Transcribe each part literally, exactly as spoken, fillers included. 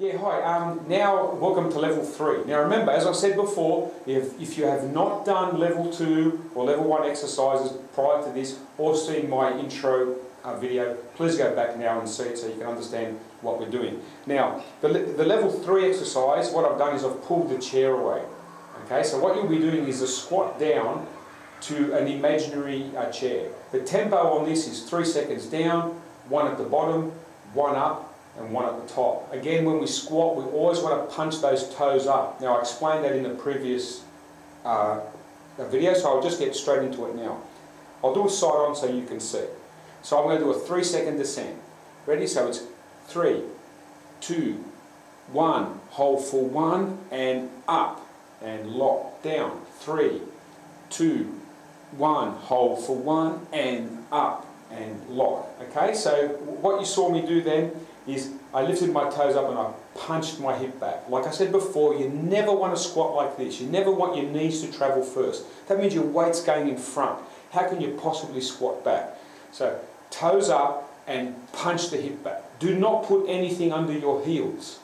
Yeah, hi. Um, now, welcome to level three. Now, remember, as I said before, if, if you have not done level two or level one exercises prior to this or seen my intro uh, video, please go back now and see it so you can understand what we're doing. Now, the, the level three exercise, what I've done is I've pulled the chair away. Okay, so what you'll be doing is a squat down to an imaginary uh, chair. The tempo on this is three seconds down, one at the bottom, one up, and one at the top. Again, when we squat, we always want to punch those toes up. Now, I explained that in the previous uh, video, so I'll just get straight into it now. I'll do a side on so you can see. So I'm going to do a three second descent. Ready? So it's three, two, one, hold for one, and up, and lock down. Three, two, one, hold for one, and up, and lock. Okay, so what you saw me do then is I lifted my toes up and I punched my hip back. Like I said before, you never want to squat like this. You never want your knees to travel first. That means your weight's going in front. How can you possibly squat back? So toes up and punch the hip back. Do not put anything under your heels.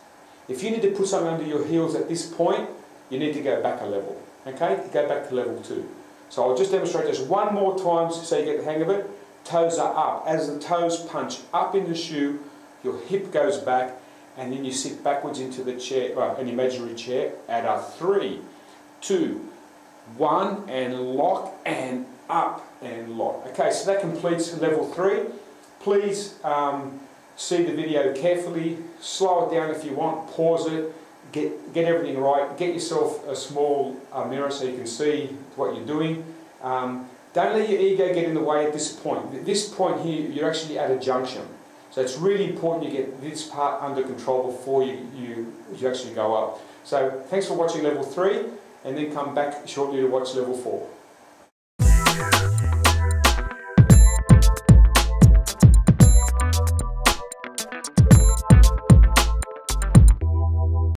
If you need to put something under your heels at this point, you need to go back a level. Okay, go back to level two. So I'll just demonstrate this one more time so you get the hang of it. Toes are up. As the toes punch up in the shoe, your hip goes back, and then you sit backwards into the chair, well, an imaginary chair, at a three, two, one, and lock, and up, and lock. Okay, so that completes level three. Please um, see the video carefully, slow it down if you want, pause it, get, get everything right, get yourself a small uh, mirror so you can see what you're doing. Um, don't let your ego get in the way at this point. At this point here, you're actually at a junction. So it's really important you get this part under control before you, you, you actually go up. So thanks for watching level three, and then come back shortly to watch level four.